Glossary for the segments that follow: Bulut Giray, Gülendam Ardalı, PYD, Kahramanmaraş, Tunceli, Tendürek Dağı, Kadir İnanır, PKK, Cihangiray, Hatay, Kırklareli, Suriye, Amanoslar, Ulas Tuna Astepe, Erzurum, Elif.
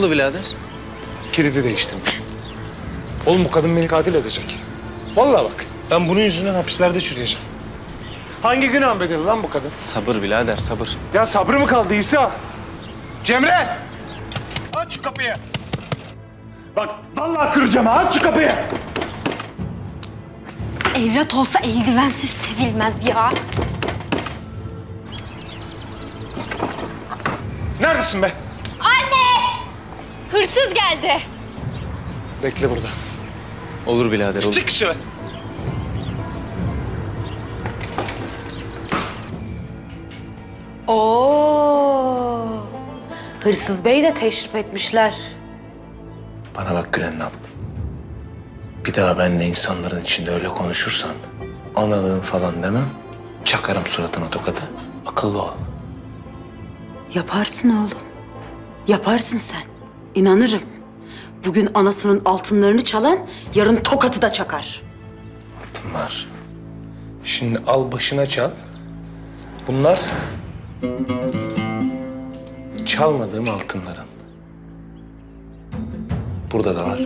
oldu birader? Kilidi değiştirmiş. Oğlum bu kadın beni katil edecek. Vallahi bak, ben bunun yüzünden hapislerde çürüyeceğim. Hangi günah bedeli lan bu kadın? Sabır birader, sabır. Ya sabrı mı kaldı İsa? Cemre! Aç şu kapıyı. Bak vallahi kıracağım ha, aç şu kapıyı. Evlat olsa eldivensiz sevilmez ya. Neredesin be? Anne! Hırsız geldi. Bekle burada. Olur birader, olur. Çık şöyle. Oo! Hırsız Bey'i de teşrif etmişler. Bana bak Gülendam. Bir daha benimle insanların içinde öyle konuşursan, analığın falan demem, çakarım suratına tokadı. Akıllı ol. Yaparsın oğlum. Yaparsın sen. İnanırım. Bugün anasının altınlarını çalan, yarın tokatı da çakar. Altınlar. Şimdi al başına çal. Bunlar çalmadığım altınların. Burada da var.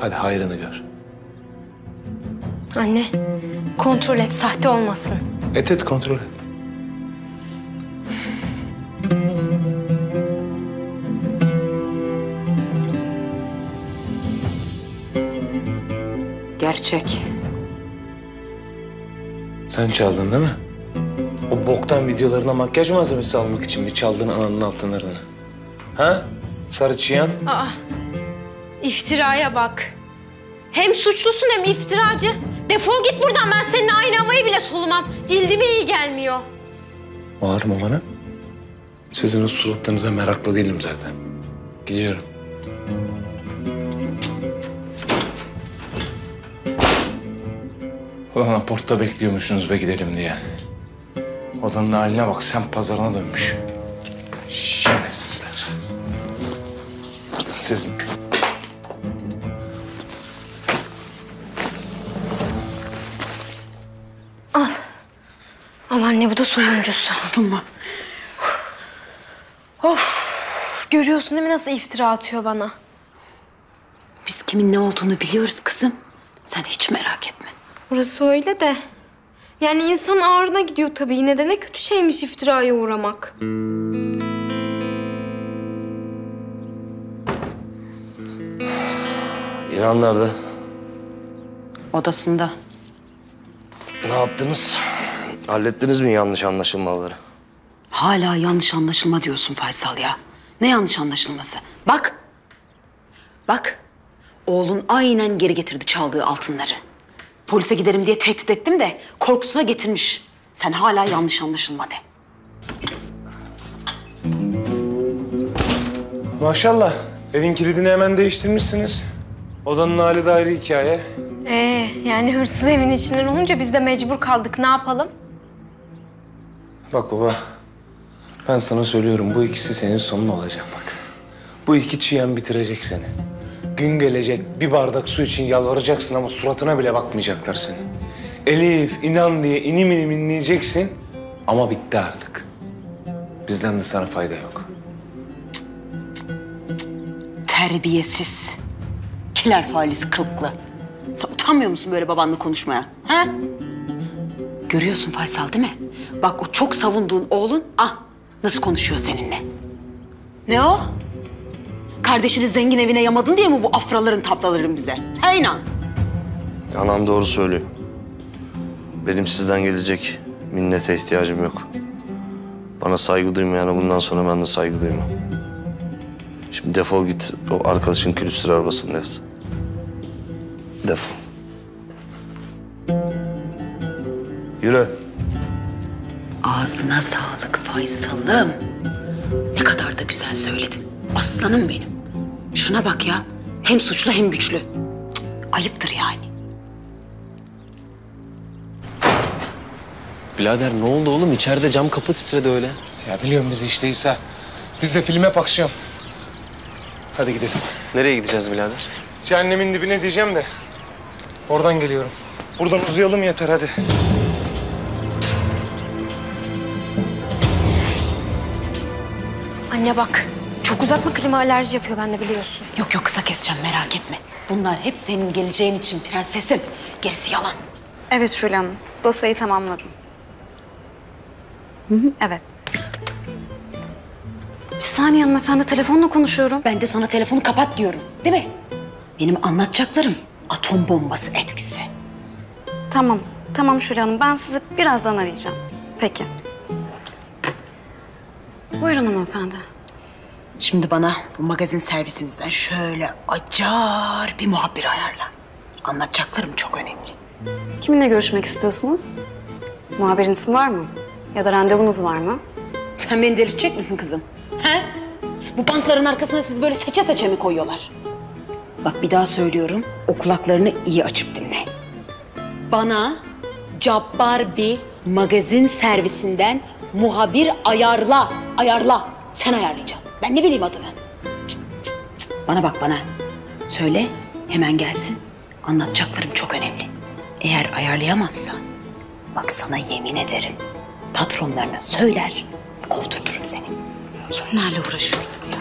Hadi hayrını gör. Anne, kontrol et, sahte olmasın. Et, kontrol et. Gerçek. Sen çaldın değil mi? O boktan videolarına makyaj malzemesi almak için mi çaldın ananın altınlarını? Ha? Sarı çıyan? Aa, iftiraya bak. Hem suçlusun hem iftiracı. Defol git buradan, ben seninle aynı havayı bile solumam. Cildime iyi gelmiyor. Bağırma bana. Sizin o suratlarınıza meraklı değilim zaten. Gidiyorum. Ulan aportta bekliyormuşsunuz be gidelim diye. Odanın haline bak, sen pazarına dönmüş. Şerefsizler. Siz... Al. Al anne, bu da sonuncusu. Kızılma. Of! Görüyorsun değil mi nasıl iftira atıyor bana? Biz kimin ne olduğunu biliyoruz kızım. Sen hiç merak etme. Orası öyle de. Yani insan ağrına gidiyor tabii. Yine de ne kötü şeymiş iftiraya uğramak. İlhan nerede? Odasında. Ne yaptınız? Hallettiniz mi yanlış anlaşılmaları? Hala yanlış anlaşılma diyorsun Faysal ya. Ne yanlış anlaşılması? Bak. Bak. Oğlun aynen geri getirdi çaldığı altınları. Polise giderim diye tehdit ettim de korkusuna getirmiş. Sen hala yanlış anlaşılma de. Maşallah. Evin kilidini hemen değiştirmişsiniz. Odanın hali de ayrı hikaye. Yani hırsız evin içinden olunca biz de mecbur kaldık. Ne yapalım? Bak baba. Ben sana söylüyorum, bu ikisi senin sonun olacak bak. Bu iki çiyen bitirecek seni. Gün gelecek, bir bardak su için yalvaracaksın ama suratına bile bakmayacaklar seni. Elif, inan diye inim inim inleyeceksin ama bitti artık. Bizden de sana fayda yok. Terbiyesiz, kiler faiz kılıklı. Sen utanmıyor musun böyle babanla konuşmaya? Ha? Görüyorsun Faysal değil mi? Bak o çok savunduğun oğlun, ah nasıl konuşuyor seninle. Ne o? Kardeşini zengin evine yamadın diye mi bu afraların taplaların bize? He inan. Anam doğru söylüyor. Benim sizden gelecek minnete ihtiyacım yok. Bana saygı duymayana bundan sonra ben de saygı duymam. Şimdi defol git o arkadaşın külüstür arabasını yat. Defol. Yürü. Ağzına sağlık Faysal'ım. Ne kadar da güzel söyledin. Aslanım benim. Şuna bak ya. Hem suçlu hem güçlü. Cık, ayıptır yani. Birader ne oldu oğlum? İçeride cam kapı titredi öyle. Ya biliyorum bizi işte İsa. Biz de filme bakışıyor. Hadi gidelim. Nereye gideceğiz birader? Cehennemin dibine diyeceğim de. Oradan geliyorum. Buradan uzayalım yeter hadi. Anne bak, çok uzatma, klima alerji yapıyor bende biliyorsun. Yok yok, kısa keseceğim, merak etme. Bunlar hep senin geleceğin için prensesim. Gerisi yalan. Evet Şule Hanım, dosyayı tamamladım. Hı, evet. Bir saniye hanımefendi, telefonla konuşuyorum. Ben de sana telefonu kapat diyorum, değil mi? Benim anlatacaklarım atom bombası etkisi. Tamam, tamam Şule Hanım. Ben sizi birazdan arayacağım. Peki. Buyurun hanımefendi. Şimdi bana bu magazin servisinizden şöyle acar bir muhabir ayarla. Anlatacaklarım çok önemli. Kiminle görüşmek istiyorsunuz? Muhabirin ismi var mı? Ya da randevunuz var mı? Sen beni delirtecek misin kızım? He? Bu bankların arkasına siz böyle seçe seçe mi koyuyorlar? Bak bir daha söylüyorum, o kulaklarını iyi açıp dinle. Bana cabbar bir magazin servisinden muhabir ayarla, ayarla. Sen ayarlayacaksın. Ben ne bileyim adını. Cık cık cık. Bana bak bana. Söyle, hemen gelsin. Anlatacaklarım çok önemli. Eğer ayarlayamazsan, bak sana yemin ederim, patronlarına söyler, kovdurturum seni. Kimlerle uğraşıyoruz ya?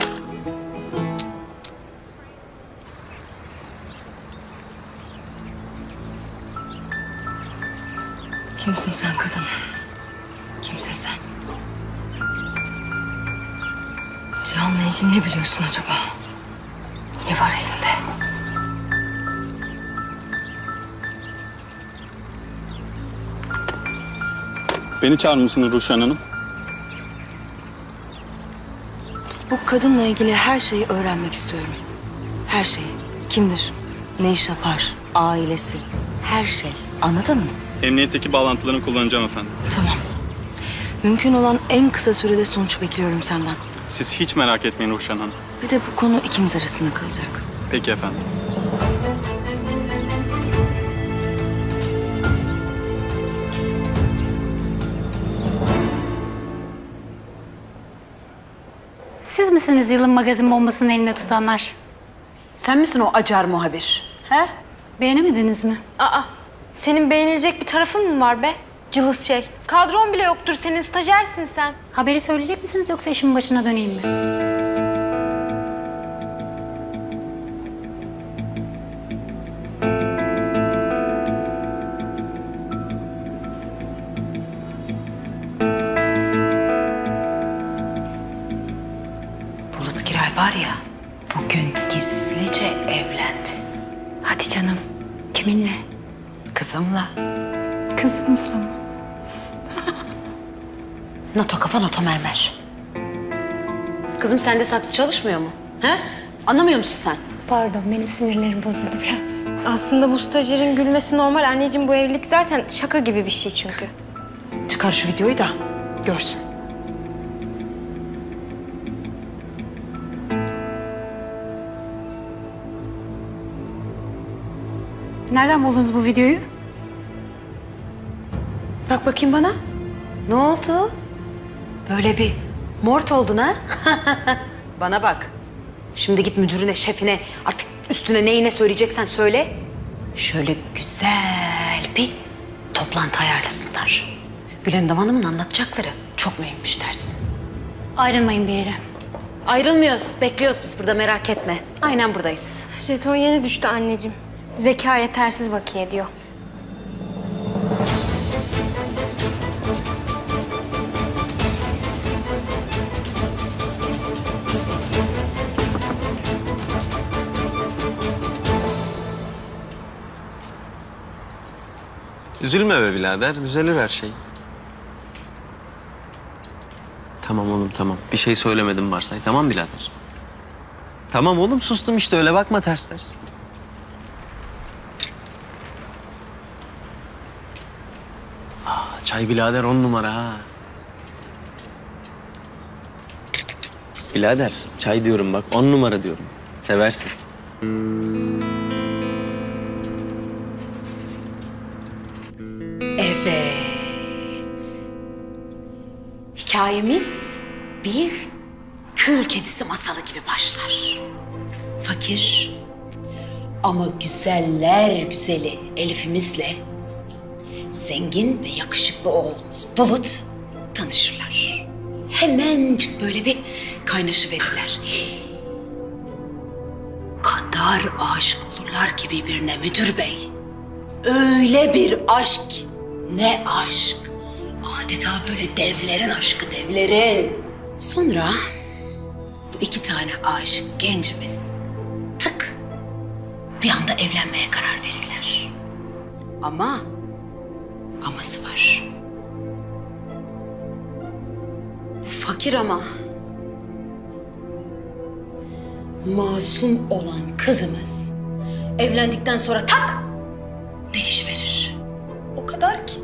Kimsin sen kadın? Kimsin sen? Cihan'la ilgili ne biliyorsun acaba? Ne var elinde? Beni çağırmışsınız Ruşen Hanım. Bu kadınla ilgili her şeyi öğrenmek istiyorum. Her şeyi. Kimdir? Ne iş yapar? Ailesi. Her şey. Anladın mı? Emniyetteki bağlantılarını kullanacağım efendim. Tamam. Mümkün olan en kısa sürede sonuç bekliyorum senden. Siz hiç merak etmeyin Ruşen Hanım. Bir de bu konu ikimiz arasında kalacak. Peki efendim. Siz misiniz yılın magazin bombasının eline tutanlar? Sen misin o acar muhabir? He? Beğenemediniz mi? Aa, senin beğenilecek bir tarafın mı var be? Cılız şey. Kadron bile yoktur senin, stajyersin sen. Haberi söyleyecek misiniz yoksa işimin başına döneyim mi? Bulut Giray var ya, bugün gizlice evlendi. Hadi canım, kiminle? Kızımla. Kızınızla mı? NATO kafa, NATO mermer. Kızım sende saksı çalışmıyor mu? He? Anlamıyor musun sen? Pardon, benim sinirlerim bozuldu biraz. Aslında bu stajyerin gülmesi normal anneciğim, bu evlilik zaten şaka gibi bir şey çünkü. Çıkar şu videoyu da görsün. Nereden buldunuz bu videoyu? Bak bakayım bana. Ne oldu? Böyle bir mort oldun ha? Bana bak. Şimdi git müdürüne, şefine, artık üstüne neyine söyleyeceksen söyle. Şöyle güzel bir toplantı ayarlasınlar. Gülendam Hanım'ın anlatacakları çok mühimmiş dersin. Ayrılmayın bir yere. Ayrılmıyoruz. Bekliyoruz biz burada, merak etme. Aynen buradayız. Jeton yeni düştü anneciğim. Zeka yetersiz bakiye diyor. Üzülme be birader, düzelir her şey. Tamam oğlum, tamam. Bir şey söylemedim varsay, tamam birader. Tamam oğlum, sustum işte, öyle bakma ters ters. Aa, çay birader 10 numara ha. Birader, çay diyorum bak, 10 numara diyorum. Seversin. Evet. Hikayemiz bir kül kedisi masalı gibi başlar. Fakir ama güzeller güzeli Elif'imizle zengin ve yakışıklı oğlumuz Bulut tanışırlar. hemencik böyle bir kaynaşıverirler. Kadar aşık olurlar ki birbirine müdür bey. Öyle bir aşk, ne aşk. Adeta böyle devlerin aşkı, devlerin. Sonra bu iki tane aşık gencimiz tık bir anda evlenmeye karar verirler. Ama aması var. Fakir ama masum olan kızımız evlendikten sonra tak değişiverir. O kadar ki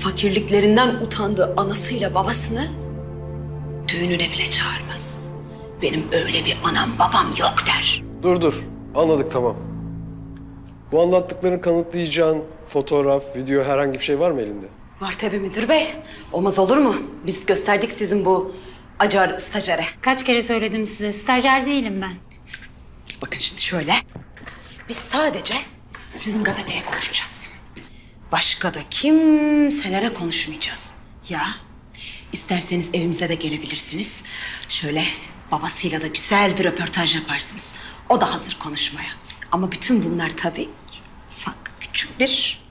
fakirliklerinden utandığı anasıyla babasını düğününe bile çağırmaz. Benim öyle bir anam babam yok der. Dur. Anladık, tamam. Bu anlattıklarını kanıtlayacağın fotoğraf, video, herhangi bir şey var mı elinde? Var tabii müdür bey. Olmaz olur mu? Biz gösterdik sizin bu acar stajyere. Kaç kere söyledim size, stajyer değilim ben. Bakın şimdi şöyle. Biz sadece sizin gazeteye konuşacağız. Başka da kimselere konuşmayacağız. Ya isterseniz evimize de gelebilirsiniz. Şöyle babasıyla da güzel bir röportaj yaparsınız. O da hazır konuşmaya. Ama bütün bunlar tabii ufak küçük bir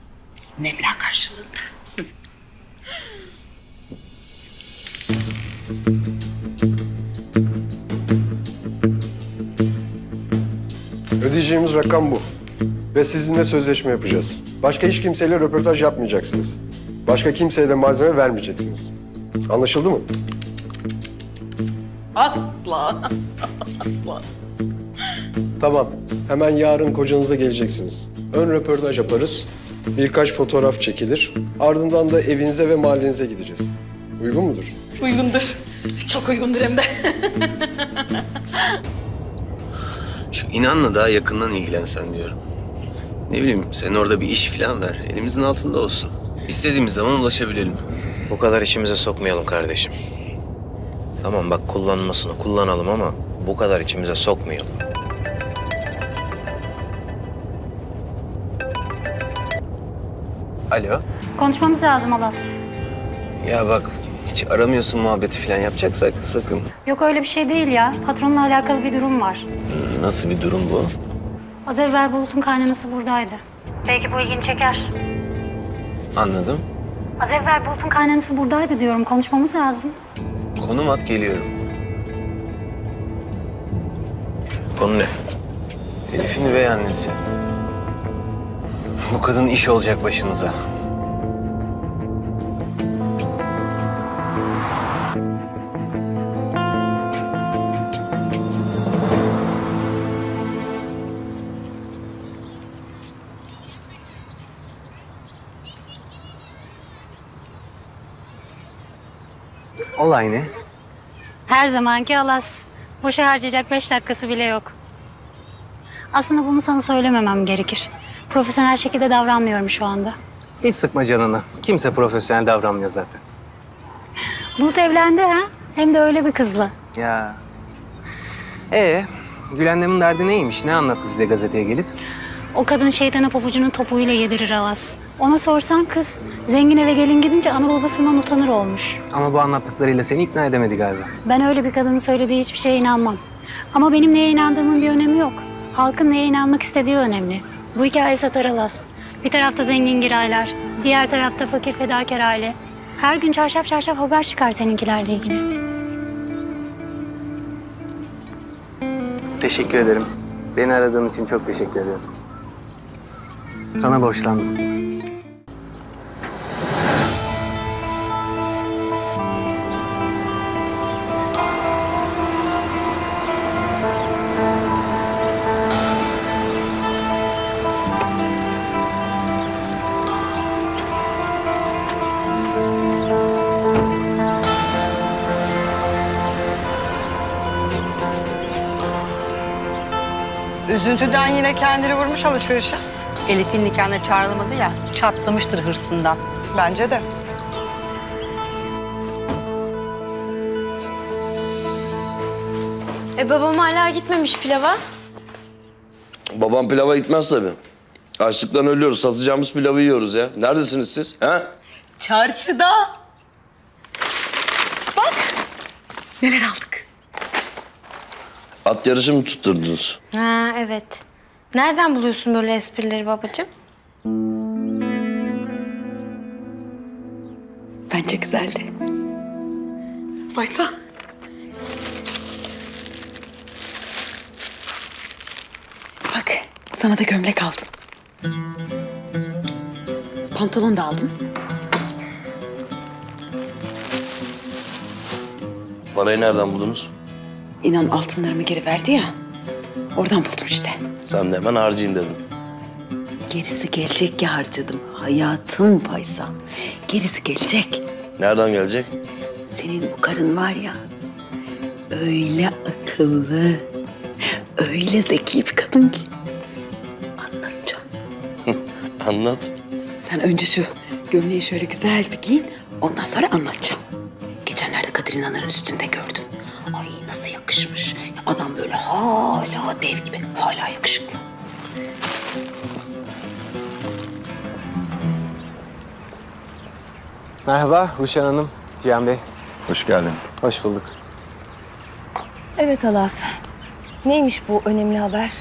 meblağ karşılığında. Ödeyeceğimiz rakam bu. Ve sizinle sözleşme yapacağız. Başka hiç kimseyle röportaj yapmayacaksınız. Başka kimseye de malzeme vermeyeceksiniz. Anlaşıldı mı? Asla. Asla. Tamam. Hemen yarın kocanıza geleceksiniz. Ön röportaj yaparız. Birkaç fotoğraf çekilir. Ardından da evinize ve mahallenize gideceğiz. Uygun mudur? Uygundur. Çok uygundur hem de. Şu inanla daha yakından ilgilensen diyorum. Ne bileyim, sen orada bir iş falan ver. Elimizin altında olsun. İstediğimiz zaman ulaşabilelim. O kadar içimize sokmayalım kardeşim. Tamam bak, kullanmasını kullanalım ama bu kadar içimize sokmayalım. Alo. Konuşmamız lazım Alas. Ya bak, hiç aramıyorsun muhabbeti falan yapacaksak sakın. Yok öyle bir şey değil ya. Patronla alakalı bir durum var. Nasıl bir durum bu? Az evvel Bulut'un kaynanası buradaydı. Belki bu ilgini çeker. Anladım. Az evvel Bulut'un kaynanası buradaydı diyorum. Konuşmamız lazım. Konum at, geliyorum. Konu ne? Elif'in üvey annesi. Bu kadın iş olacak başımıza. Olay ne? Her zamanki Alas. Boşa harcayacak 5 dakikası bile yok. Aslında bunu sana söylememem gerekir. Profesyonel şekilde davranmıyorum şu anda. Hiç sıkma canını. Kimse profesyonel davranmıyor zaten. Bulut evlendi ha? Hem de öyle bir kızla. Ya. Gülen'lemin derdi neymiş? Ne anlattı size gazeteye gelip? O kadın şeytana pabucunun topuğuyla yedirir Alas. Ona sorsan kız, zengin eve gelin gidince ana babasından utanır olmuş. Ama bu anlattıklarıyla seni ikna edemedi galiba. Ben öyle bir kadının söylediği hiçbir şeye inanmam. Ama benim neye inandığımın bir önemi yok. Halkın neye inanmak istediği önemli. Bu hikaye satar Alas. Bir tarafta zengin giraylar, diğer tarafta fakir fedakar aile. Her gün çarşaf çarşaf haber çıkar seninkilerle ilgili. Teşekkür ederim. Beni aradığın için çok teşekkür ederim. Sana borçlandım. Üzüntüden yine kendini vurmuş alışverişe. Elif'in nikahına çağrılamadı ya, çatlamıştır hırsından. Bence de. Babam hala gitmemiş pilava. Babam pilava gitmez tabii. Açlıktan ölüyoruz, satacağımız pilavı yiyoruz ya. Neredesiniz siz? He? Çarşıda. Bak. Neler aldık? At yarışı mı tutturdunuz? Ha evet. Nereden buluyorsun böyle esprileri babacığım? Bence güzeldi. Baysa. Bak sana da gömlek aldım. Pantolon da aldım. Parayı nereden buldunuz? İnan altınlarımı geri verdi ya. Oradan buldum işte. Sen de hemen harcayayım dedim. Gerisi gelecek ki harcadım. Hayatım Faysal. Gerisi gelecek. Nereden gelecek? Senin bu karın var ya. Öyle akıllı. Öyle zeki bir kadın ki. Anlatacağım. Anlat. Sen önce şu gömleği şöyle güzel bir giyin. Ondan sonra anlatacağım. Geçenlerde Kadir İnanır'ın üstünde gördüm. Ay nasıl yakışmış. Ya adam böyle hala dev gibi. Hala yakışıklı. Merhaba Ruşen Hanım, Cihan Bey. Hoş geldin. Hoş bulduk. Evet Alas. Neymiş bu önemli haber?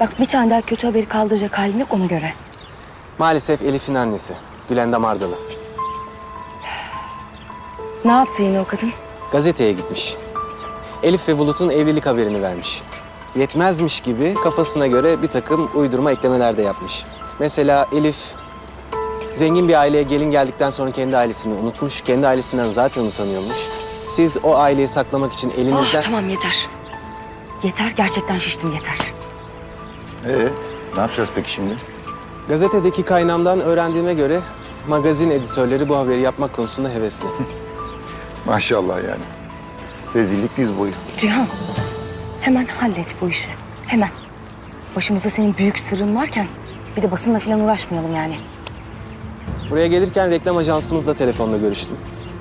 Bak bir tane daha kötü haberi kaldıracak halim yok ona göre. Maalesef Elif'in annesi Gülendam Ardalı. Ne yaptı yine o kadın? Gazeteye gitmiş. Elif ve Bulut'un evlilik haberini vermiş. Yetmezmiş gibi kafasına göre bir takım uydurma eklemeler de yapmış. Mesela Elif zengin bir aileye gelin geldikten sonra kendi ailesini unutmuş. Kendi ailesinden zaten utanıyormuş. Siz o aileyi saklamak için elinizden... Ah tamam yeter. Yeter gerçekten şiştim yeter. Ne yapacağız peki şimdi? Gazetedeki kaynağımdan öğrendiğime göre magazin editörleri bu haberi yapmak konusunda hevesli. Maşallah yani. Rezillik diz boyu. Cihan, hemen hallet bu işi. Hemen. Başımızda senin büyük sırrın varken bir de basınla falan uğraşmayalım yani. Buraya gelirken reklam ajansımızla telefonla görüştüm.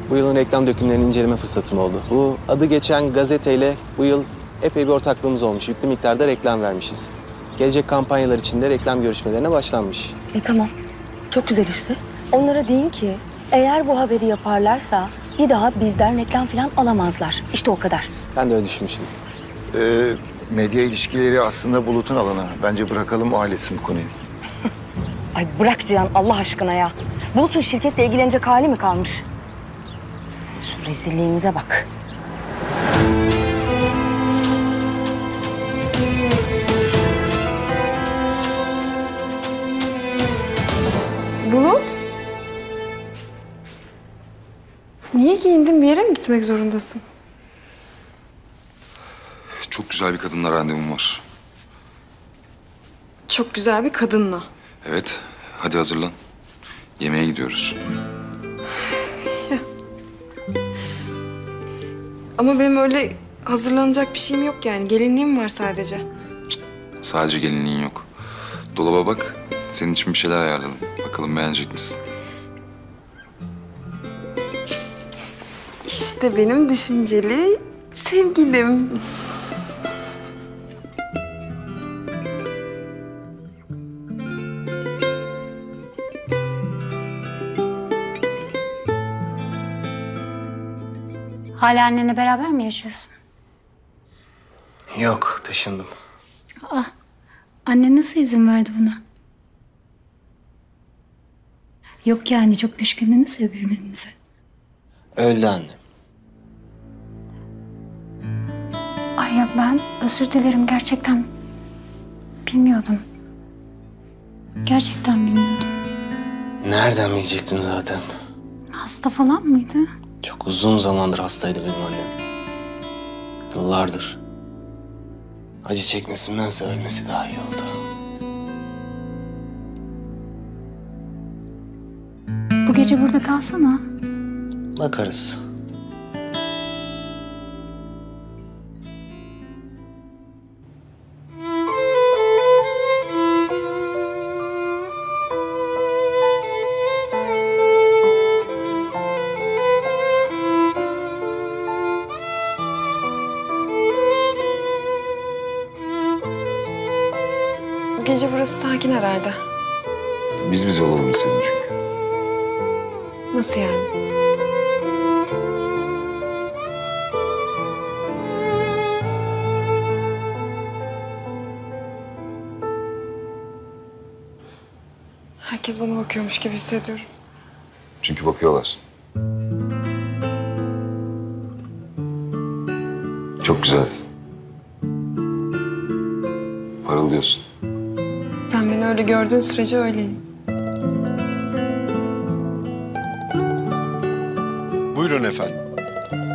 Bu yılın reklam dökümlerini inceleme fırsatım oldu. Bu adı geçen gazeteyle bu yıl epey bir ortaklığımız olmuş. Yüklü miktarda reklam vermişiz. Gelecek kampanyalar için de reklam görüşmelerine başlanmış. Tamam. Çok güzel işte. Onlara deyin ki eğer bu haberi yaparlarsa bir daha bizden reklam falan alamazlar. İşte o kadar. Ben de öyle düşünmüştüm. Medya ilişkileri aslında Bulut'un alanı. Bence bırakalım ailesi bu konuyu. Ay bırak Cihan Allah aşkına ya. Bulut'un şirketle ilgilenecek hali mi kalmış? Şu rezilliğimize bak. Bulut? Niye giyindin? Bir yere mi gitmek zorundasın? Çok güzel bir kadınla randevum var. Çok güzel bir kadınla? Evet. Hadi hazırlan. Yemeğe gidiyoruz. Ama benim öyle hazırlanacak bir şeyim yok yani. Gelinliğim var sadece. Sadece gelinliğin yok. Dolaba bak. Senin için bir şeyler ayarladım. Bakalım beğenecek misin? İşte benim düşünceli sevgilim. Hala annenle beraber mi yaşıyorsun? Yok, taşındım. Aa, anne nasıl izin verdi buna? Yok yani, çok düşkündünüz ya birbirinize. Öyle annem. Ay ya ben özür dilerim, gerçekten bilmiyordum. Gerçekten bilmiyordum. Nereden bilecektin zaten? Hasta falan mıydı? Çok uzun zamandır hastaydı benim annem. Yıllardır. Acı çekmesindense ölmesi daha iyi oldu. Bu gece burada kalsana. Bakarız. Gece burası sakin herhalde. Biz bize olalım senin çünkü. Nasıl yani? Herkes bana bakıyormuş gibi hissediyorum. Çünkü bakıyorlar. Çok güzelsin. Parıldıyorsun. Sen beni öyle gördüğün sürece öyleyim. Buyurun efendim.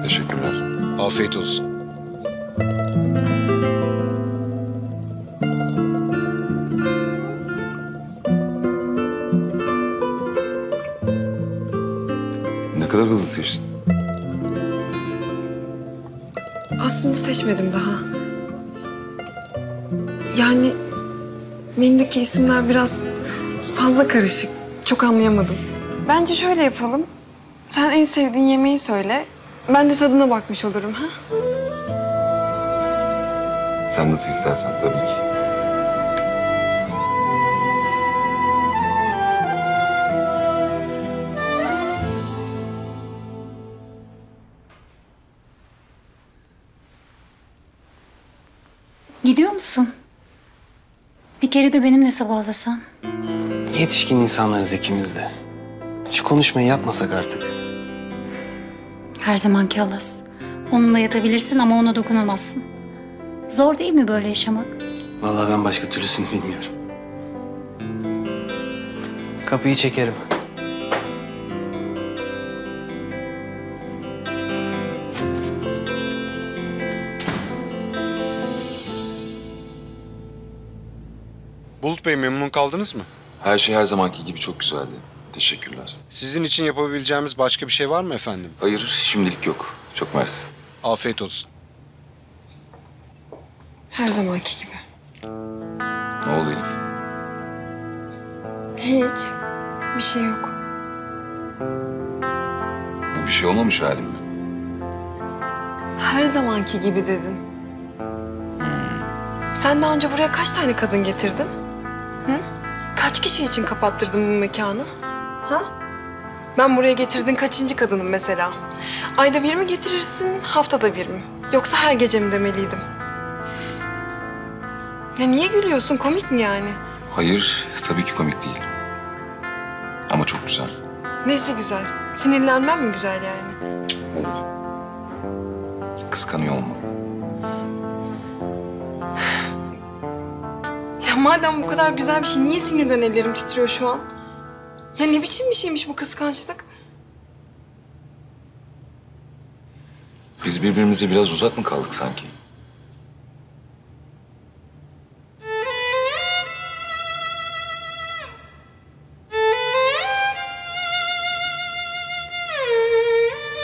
Teşekkürler. Afiyet olsun. Ne kadar hızlı seçtin. Aslında seçmedim daha. Yani menüdeki isimler biraz fazla karışık. Çok anlayamadım. Bence şöyle yapalım. Sen en sevdiğin yemeği söyle. Ben de tadına bakmış olurum, ha? Sen nasıl istersen tabii ki. Gidiyor musun? Bir kere de benimle sabahlasan. Yetişkin insanlarız ikimiz de. Hiç konuşmayı yapmasak artık. Her zamanki halas. Onunla yatabilirsin ama ona dokunamazsın. Zor değil mi böyle yaşamak? Vallahi ben başka türlüsünü bilmiyorum. Kapıyı çekerim. Bulut Bey, memnun kaldınız mı? Her şey her zamanki gibi çok güzeldi. Teşekkürler. Sizin için yapabileceğimiz başka bir şey var mı efendim? Hayır, şimdilik yok. Çok mersi. Afiyet olsun. Her zamanki gibi. Ne oldu Elif? Hiç. Bir şey yok. Bu bir şey olmamış halim mi? Her zamanki gibi dedin. Sen daha önce buraya kaç tane kadın getirdin? Hı? Kaç kişi için kapattırdın bu mekanı? Ha? Ben buraya getirdin kaçıncı kadınım mesela? Ayda bir mi getirirsin, haftada bir mi? Yoksa her gece mi demeliydim? Ya niye gülüyorsun? Komik mi yani? Hayır, tabii ki komik değil. Ama çok güzel. Nesi güzel? Sinirlenmem mi güzel yani? Hayır. Kıskanıyor olma. Ya madem bu kadar güzel bir şey, niye sinirden ellerim titriyor şu an? Ya ne biçim bir şeymiş bu kıskançlık? Biz birbirimize biraz uzak mı kaldık sanki?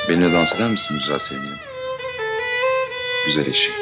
Benimle dans eder misin güzel sevgilim? Güzel eşim.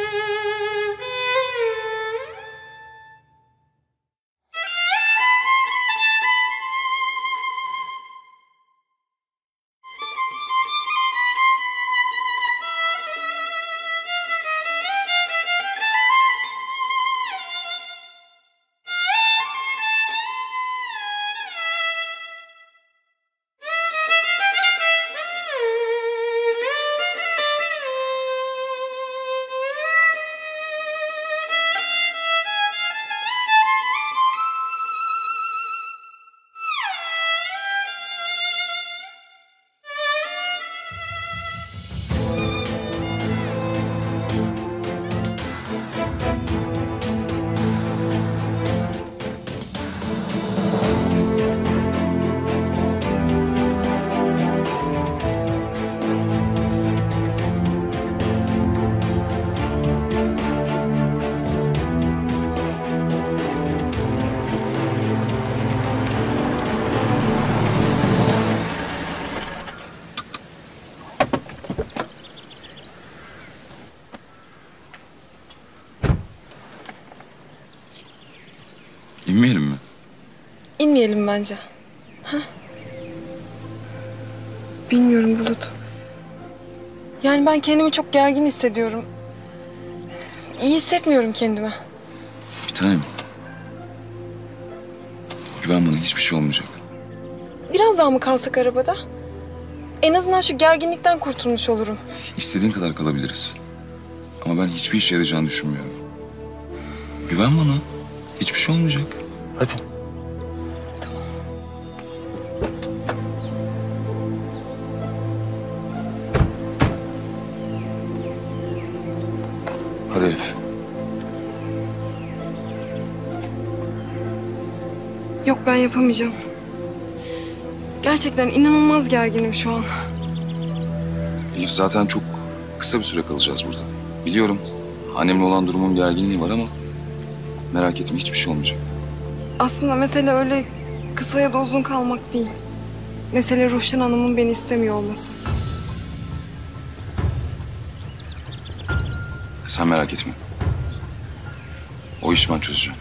İnmeyelim mi? İnmeyelim bence. Ha? Bilmiyorum Bulut. Yani ben kendimi çok gergin hissediyorum. İyi hissetmiyorum kendime. Bir tanem. Güven bana, hiçbir şey olmayacak. Biraz daha mı kalsak arabada? En azından şu gerginlikten kurtulmuş olurum. İstediğin kadar kalabiliriz. Ama ben hiçbir işe yarayacağını düşünmüyorum. Güven bana. Hiçbir şey olmayacak. Hadi. Tamam. Yok, ben yapamayacağım. Gerçekten inanılmaz gerginim şu an. Elif, zaten çok kısa bir süre kalacağız burada. Biliyorum annemle olan durumun gerginliği var ama merak etme, hiçbir şey olmayacak. Aslında mesele öyle kısa ya da uzun kalmak değil. Mesele Ruşen Hanım'ın beni istemiyor olması. Sen merak etme. O işi ben çözeceğim.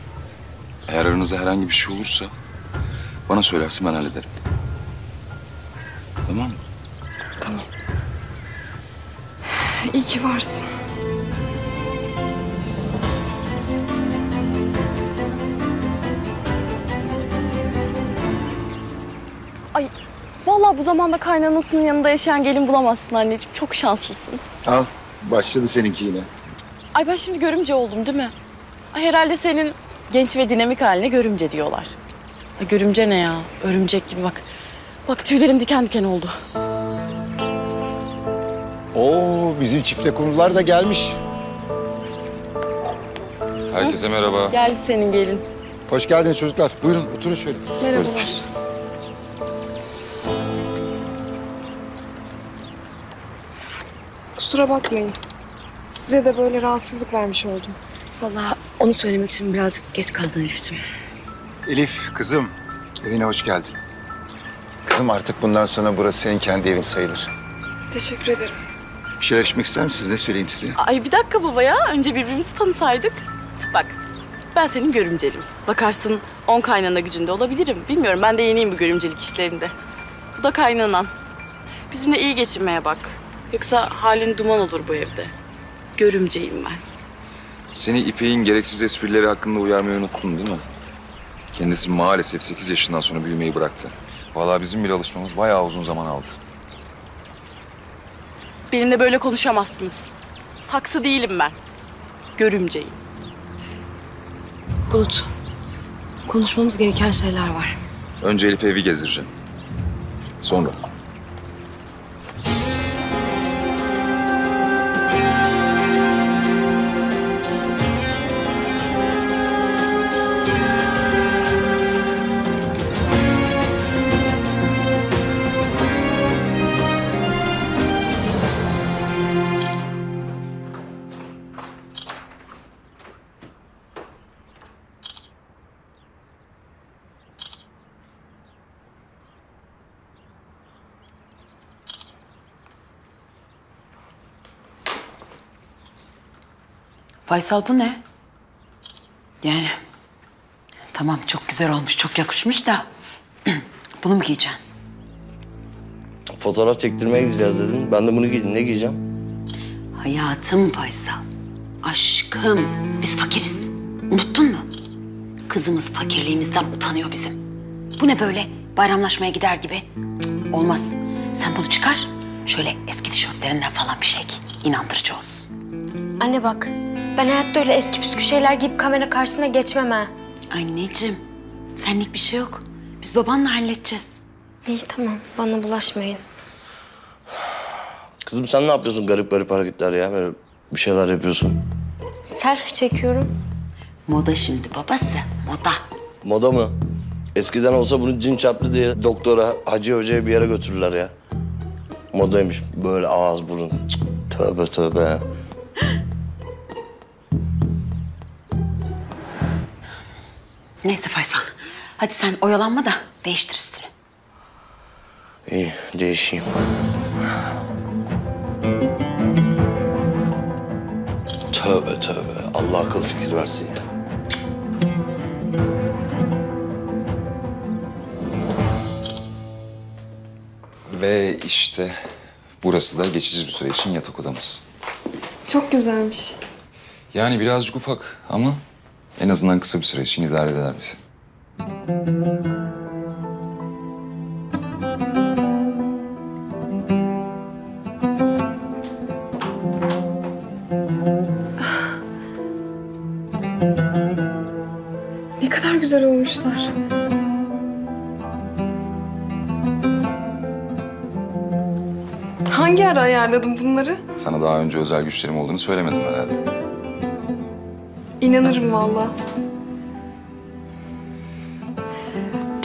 Eğer aranızda herhangi bir şey olursa bana söylersin, ben hallederim. Tamam mı? Tamam. İyi ki varsın. Ay vallahi bu zamanda kaynanasının yanında yaşayan gelin bulamazsın anneciğim. Çok şanslısın. Al, başladı seninki yine. Ay ben şimdi görümce oldum değil mi? Ay herhalde senin genç ve dinamik haline görümce diyorlar. Ay, görümce ne ya? Örümcek gibi bak. Bak tüylerim diken diken oldu. Oo, bizim çiftle kumrular da gelmiş. Herkese merhaba. Geldi senin gelin. Hoş geldiniz çocuklar. Buyurun oturun şöyle. Merhabalar. Buyurun. Kusura bakmayın. Size de böyle rahatsızlık vermiş oldum. Vallahi onu söylemek için birazcık geç kaldın Elif'ciğim. Elif kızım, evine hoş geldin. Kızım artık bundan sonra burası senin kendi evin sayılır. Teşekkür ederim. Bir şeyler içmek ister misiniz? Ne söyleyeyim size? Ay bir dakika baba ya. Önce birbirimizi tanısaydık. Bak ben senin görümcelim. Bakarsın 10 kaynana gücünde olabilirim. Bilmiyorum, ben de yeniyim bu görümcelik işlerinde. Bu da kaynanan. Bizimle iyi geçinmeye bak. Yoksa halin duman olur bu evde. Görümceyim ben. Seni İpek'in gereksiz esprileri hakkında uyarmayı unuttun değil mi? Kendisi maalesef 8 yaşından sonra büyümeyi bıraktı. Vallahi bizim bile alışmamız bayağı uzun zaman aldı. Benimle böyle konuşamazsınız. Saksı değilim ben. Görümceyim. Bulut, konuşmamız gereken şeyler var. Önce Elif'e evi gezdireceğim. Sonra. Faysal bu ne? Yani tamam çok güzel olmuş, çok yakışmış da bunu mu giyeceksin? Fotoğraf çektirmeye gideceğiz dedin. Ben de bunu giydim. Ne giyeceğim? Hayatım Faysal, aşkım. Biz fakiriz. Unuttun mu? Kızımız fakirliğimizden utanıyor bizim. Bu ne böyle bayramlaşmaya gider gibi? Cık, olmaz. Sen bunu çıkar. Şöyle eski tişörtlerinden falan bir şey giy. İnandırıcı olsun. Anne bak. Ben hayatta öyle eski püskü şeyler giyip kamera karşısına geçmem ha. Anneciğim, senlik bir şey yok. Biz babanla halledeceğiz. İyi tamam, bana bulaşmayın. Kızım sen ne yapıyorsun garip garip hareketler ya? Böyle bir şeyler yapıyorsun. Selfie çekiyorum. Moda şimdi babası, moda. Moda mı? Eskiden olsa bunu cin çarptı diye doktora, hacı hocaya bir yere götürürler ya. Modaymış böyle ağız burun. Cık, tövbe tövbe ya. Neyse Faysal, hadi sen oyalanma da değiştir üstünü. İyi, değişeyim. Tövbe tövbe, Allah akıl fikir versin ya. Ve işte burası da geçici bir süre için yatak odamız. Çok güzelmiş. Yani birazcık ufak ama... En azından kısa bir süre için idare eder bizi. Ne kadar güzel olmuşlar. Hangi ara ayarladın bunları? Sana daha önce özel güçlerim olduğunu söylemedim herhalde. İnanırım vallahi.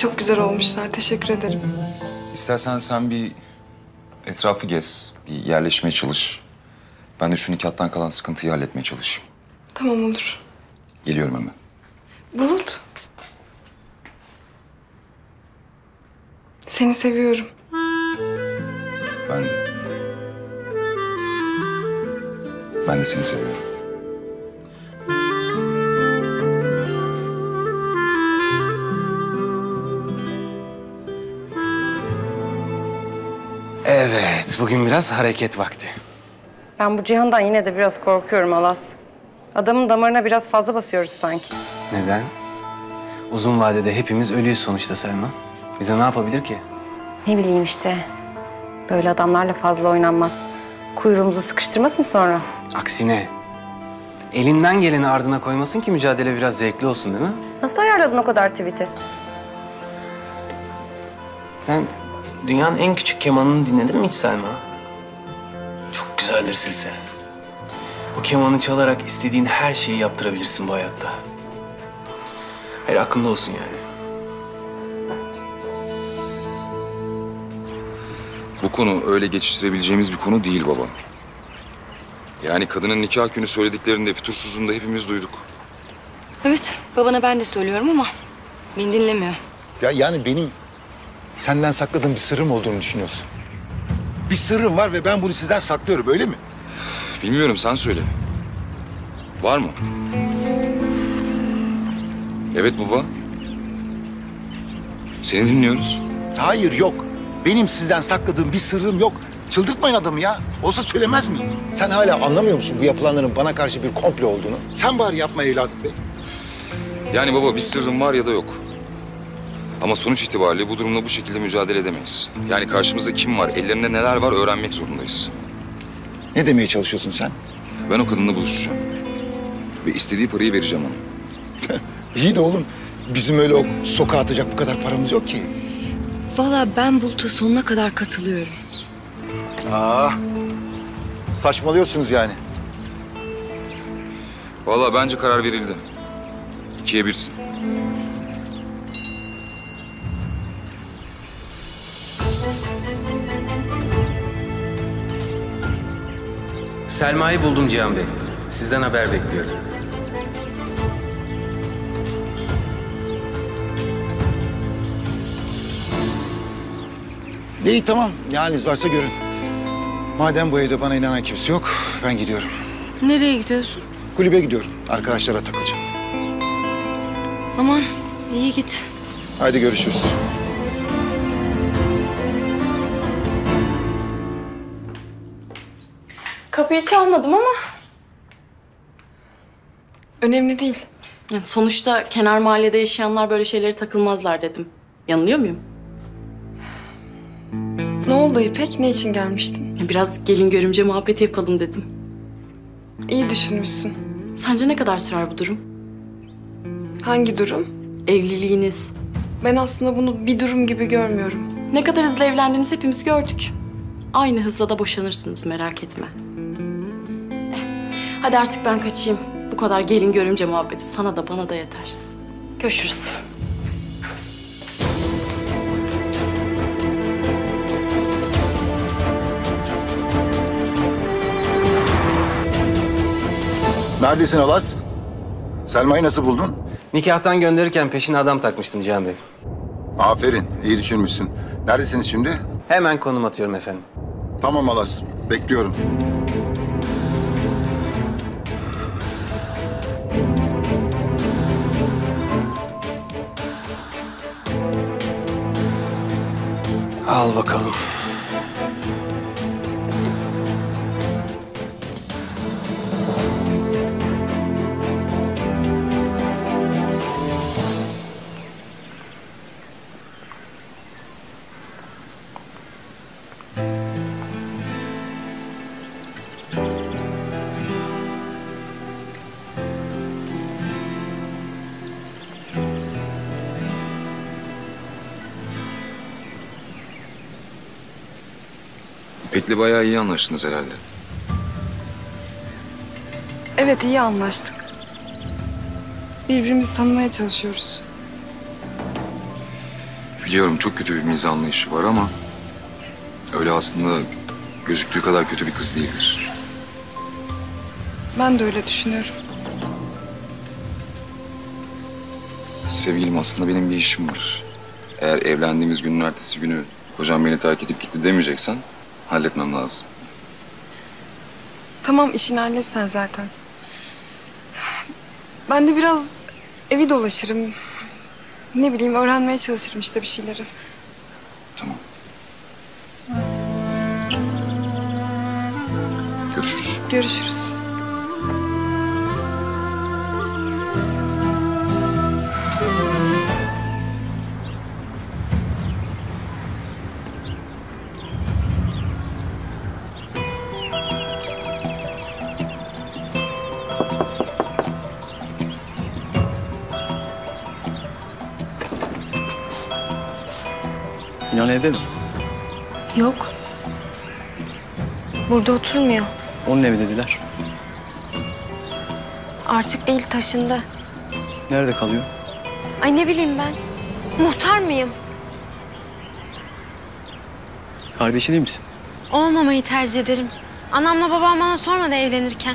Çok güzel olmuşlar. Teşekkür ederim. İstersen sen bir etrafı gez, bir yerleşmeye çalış. Ben de şu nikahtan kalan sıkıntıyı halletmeye çalışayım. Tamam, olur. Geliyorum hemen. Bulut. Seni seviyorum. Ben de seni seviyorum. Evet, bugün biraz hareket vakti. Ben bu Cihan'dan yine de biraz korkuyorum Alas. Adamın damarına biraz fazla basıyoruz sanki. Neden? Uzun vadede hepimiz ölüyüz sonuçta Selma. Bize ne yapabilir ki? Ne bileyim işte. Böyle adamlarla fazla oynanmaz. Kuyruğumuzu sıkıştırmasın sonra. Aksine. Elinden geleni ardına koymasın ki mücadele biraz zevkli olsun, değil mi? Nasıl ayarladın o kadar tweet'i? Sen dünyanın en küçük kemanını dinledin mi hiç Selma? Çok güzeldir sesi. O kemanı çalarak istediğin her şeyi yaptırabilirsin bu hayatta. Hayır, aklında olsun yani. Bu konu öyle geçiştirebileceğimiz bir konu değil baba. Yani kadının nikah günü söylediklerinde fütursuzluğunda hepimiz duyduk. Evet, babana ben de söylüyorum ama beni dinlemiyor. Ya yani benim senden sakladığım bir sırrım olduğunu düşünüyorsun. Bir sırrım var ve ben bunu sizden saklıyorum, öyle mi? Bilmiyorum, sen söyle. Var mı? Evet baba. Seni dinliyoruz. Hayır, yok. Benim sizden sakladığım bir sırrım yok. Çıldırtmayın adamı ya. Olsa söylemez mi? Sen hala anlamıyor musun bu yapılanların bana karşı bir komplo olduğunu? Sen bari yapma evladım be. Yani baba, bir sırrım var ya da yok. Ama sonuç itibariyle bu durumla bu şekilde mücadele edemeyiz. Yani karşımızda kim var, ellerinde neler var öğrenmek zorundayız. Ne demeye çalışıyorsun sen? Ben o kadınla buluşacağım. Ve istediği parayı vereceğim ona. İyi de oğlum, bizim öyle o sokağa atacak bu kadar paramız yok ki. Vallahi ben Bulut'a sonuna kadar katılıyorum. Aa, saçmalıyorsunuz yani. Vallahi bence karar verildi. 2'ye 1'sin. Selma'yı buldum Cihan Bey. Sizden haber bekliyorum. İyi, tamam. Ne haliniz varsa görün. Madem bu evde bana inanan kimse yok, ben gidiyorum. Nereye gidiyorsun? Kulübe gidiyorum. Arkadaşlara takılacağım. Aman, iyi git. Haydi görüşürüz. Kapıyı çalmadım ama önemli değil. Yani sonuçta kenar mahallede yaşayanlar böyle şeylere takılmazlar dedim. Yanılıyor muyum? Ne oldu İpek? Ne için gelmiştin? Ya biraz gelin görümce muhabbeti yapalım dedim. İyi düşünmüşsün. Sence ne kadar sürer bu durum? Hangi durum? Evliliğiniz. Ben aslında bunu bir durum gibi görmüyorum. Ne kadar hızlı evlendiğinizi hepimiz gördük. Aynı hızla da boşanırsınız, merak etme. Hadi artık ben kaçayım. Bu kadar gelin görümce muhabbeti sana da bana da yeter. Görüşürüz. Neredesin Alas? Selma'yı nasıl buldun? Nikahtan gönderirken peşine adam takmıştım Cihan Bey. Aferin, iyi düşünmüşsün. Neredesiniz şimdi? Hemen konum atıyorum efendim. Tamam Alas, bekliyorum. Al bakalım. İpek'le bayağı iyi anlaştınız herhalde. Evet, iyi anlaştık. Birbirimizi tanımaya çalışıyoruz. Biliyorum çok kötü bir mizah anlayışı var ama... öyle aslında gözüktüğü kadar kötü bir kız değildir. Ben de öyle düşünüyorum. Sevgilim, aslında benim bir işim var. Eğer evlendiğimiz günün ertesi günü kocam beni terk edip gitti demeyeceksen halletmem lazım. Tamam, işini halletsen zaten. Ben de biraz evi dolaşırım. Ne bileyim, öğrenmeye çalışırım işte bir şeyleri. Tamam. Görüşürüz. Görüşürüz. İnan edelim. Yok. Burada oturmuyor. Onun evi dediler. Artık değil, taşındı. Nerede kalıyor? Ay ne bileyim ben. Muhtar mıyım? Kardeşi değil misin? Olmamayı tercih ederim. Anamla babam bana sormadı evlenirken.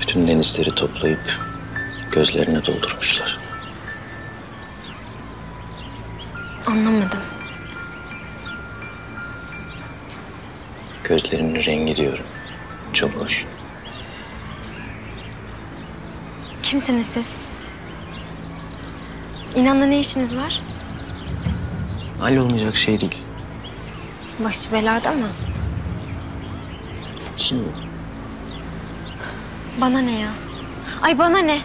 Bütün denizleri toplayıp gözlerine doldurmuşlar. Anlamadım. Gözlerinin rengi diyorum. Çok hoş. Kimsiniz siz? İnanla ne işiniz var? Hallolmayacak şey değil. Başı belada mı? Şimdi... Bana ne ya? Ay bana ne?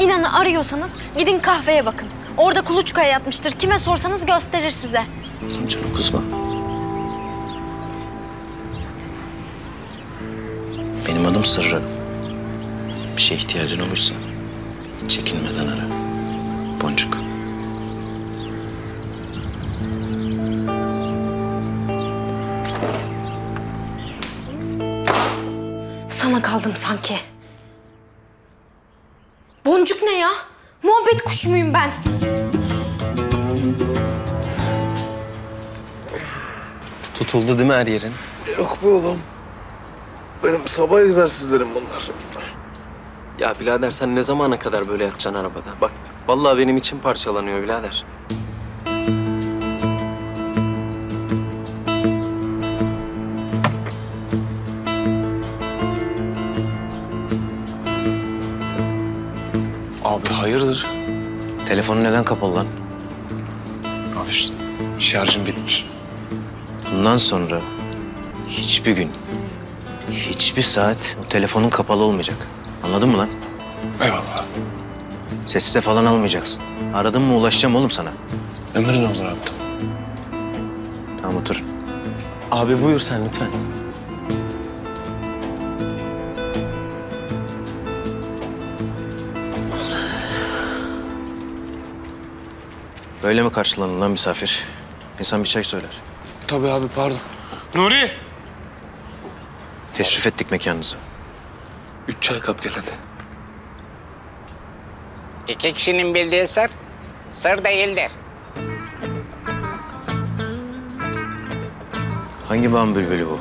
İnan'ı arıyorsanız gidin kahveye bakın. Orada kuluçkaya yatmıştır. Kime sorsanız gösterir size. Tamam canım, kızma. Benim adım Sırrı. Bir şeye ihtiyacın olursa çekinmeden ara. Boncuk. Sana kaldım sanki. Boncuk ne ya? Muhabbet kuşu muyum ben? Tutuldu değil mi her yerin? Yok be oğlum. Benim sabah egzersizlerim bunlar. Ya birader, sen ne zamana kadar böyle yatacaksın arabada? Bak vallahi benim için parçalanıyor birader. Abi hayırdır? Telefonu neden kapalı lan? Abi işte şarjım bitmiş. Bundan sonra hiçbir gün, hiçbir saat o telefonun kapalı olmayacak. Anladın mı lan? Eyvallah. Sessize falan almayacaksın. Aradın mı ulaşacağım oğlum sana. Ömrün olur abi. Tamam, otur. Abi buyur sen lütfen. Öyle mi karşılanır lan misafir? İnsan bir çay söyler. Tabii abi, pardon. Nuri! Teşrif ettik mekanınıza. 3 çay kap gel hadi. 2 kişinin bildiği sır, sır değildir. Hangi bağın bülbülü bu?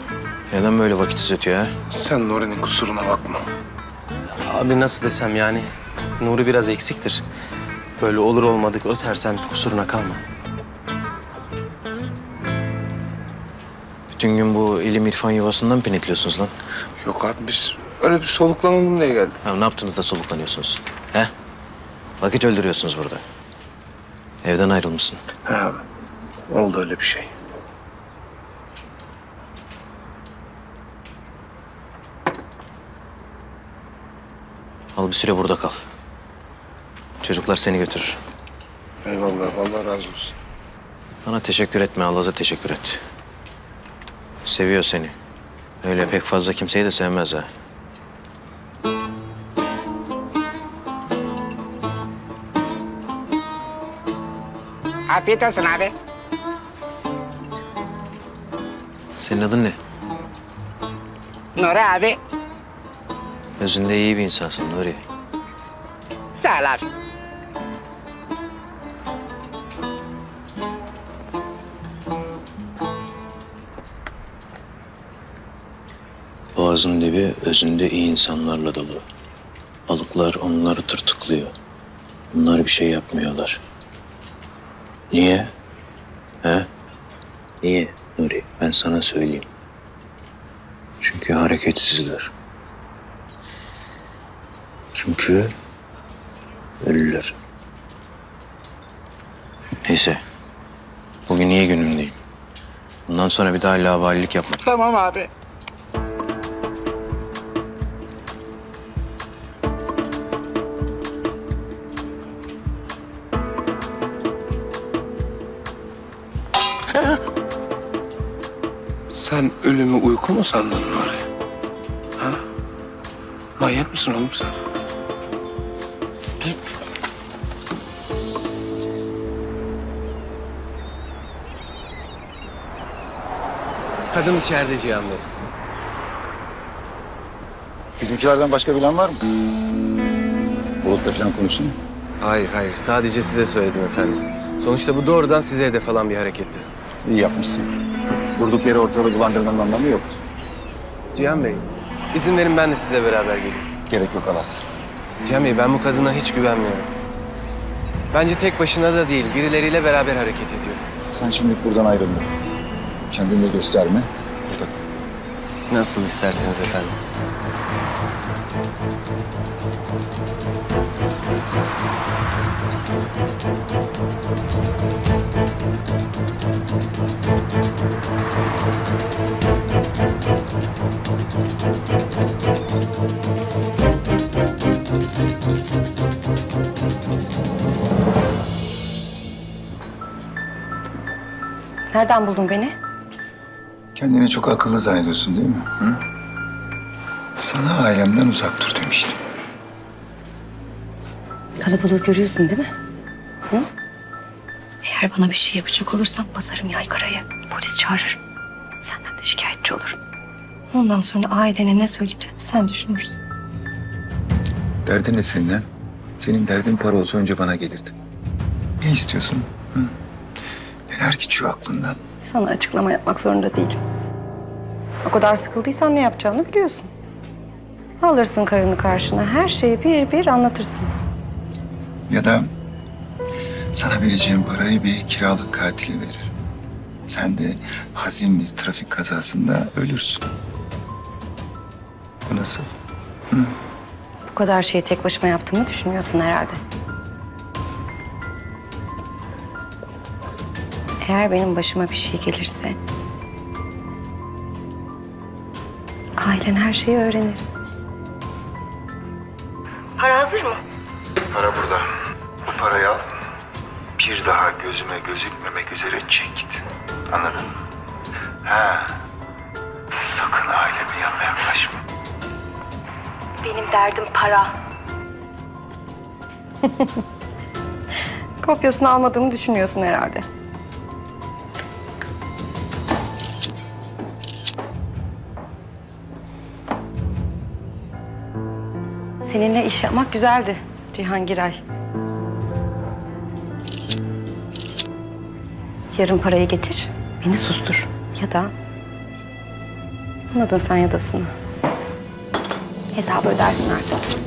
Neden böyle vakitsiz ötüyor ha? Sen Nuri'nin kusuruna bakma. Abi nasıl desem yani, Nuri biraz eksiktir. Böyle olur olmadık ötersen kusuruna kalma. Bütün gün bu ilim irfan yuvasından mı penetliyorsunuz lan? Yok abi, biz öyle bir soluklanalım diye geldik. Ya ne yaptınız da soluklanıyorsunuz? He? Vakit öldürüyorsunuz burada. Evden ayrılmışsın. He abi, oldu öyle bir şey. Al, bir süre burada kal. Çocuklar seni götürür. Eyvallah, Allah razı olsun. Bana teşekkür etme, Allah'a teşekkür et. Seviyor seni. Öyle pek fazla kimseyi de sevmez ha. Afiyet olsun abi. Senin adın ne? Nuri abi. Özünde iyi bir insansın Nuri. Sağ ol abi. Boğazın dibi özünde iyi insanlarla dolu. Balıklar onları tırtıklıyor. Onlar bir şey yapmıyorlar. Niye? He? Niye Nuri? Ben sana söyleyeyim. Çünkü hareketsizler. Çünkü ölüler. Neyse. Bugün iyi günümdeyim. Bundan sonra bir daha laubalilik yapma. Tamam abi. Sen ölümü uyku mu sandın Nuri? Ha? Manyak mısın oğlum sen? Kadın içeride Cihan Bey. Bizimkilerden başka bilen var mı? Bulut'la falan konuştun mu? Hayır, hayır. Sadece size söyledim efendim. Sonuçta bu doğrudan size hedef alan bir hareketti. İyi yapmışsın. Durduk yere ortalığı bulandırmanın anlamı yok. Cihan Bey, izin verin ben de sizle beraber geleyim. Gerek yok Alas. Cihan Bey, ben bu kadına hiç güvenmiyorum. Bence tek başına da değil, birileriyle beraber hareket ediyor. Sen şimdi buradan ayrılma. Kendini gösterme, burada kal. Nasıl isterseniz efendim. Nereden buldun beni? Kendini çok akıllı zannediyorsun değil mi? Hı? Sana ailemden uzak dur demiştim. Kalabalığı görüyorsun değil mi? Hı? Eğer bana bir şey yapacak olursan basarım yaygarayı. Polis çağırırım. Senden de şikayetçi olurum. Ondan sonra ailene ne söyleyeceğim sen düşünürsün. Derdin ne seninle? Senin derdin para olsa önce bana gelirdi. Ne istiyorsun? Hı? Neler geçiyor aklından? Sana açıklama yapmak zorunda değilim. O kadar sıkıldıysan ne yapacağını biliyorsun. Alırsın karını karşına, her şeyi bir bir anlatırsın. Ya da sana vereceğim parayı bir kiralık katile veririm. Sen de hazin bir trafik kazasında ölürsün. Bu nasıl? Hı? Bu kadar şeyi tek başıma yaptığımı düşünüyorsun herhalde. Eğer benim başıma bir şey gelirse ailen her şeyi öğrenir. Para hazır mı? Para burada. Bu parayı al. Bir daha gözüme gözükmemek üzere çek git. Anladın mı? Ha. Sakın ailemin yanına yaklaşma. Benim derdim para. Kopyasını almadığımı düşünüyorsun herhalde. Seninle iş yapmak güzeldi Cihangiray. Yarın parayı getir, beni sustur. Ya da anladın sen yadasını. Hesabı ödersin artık.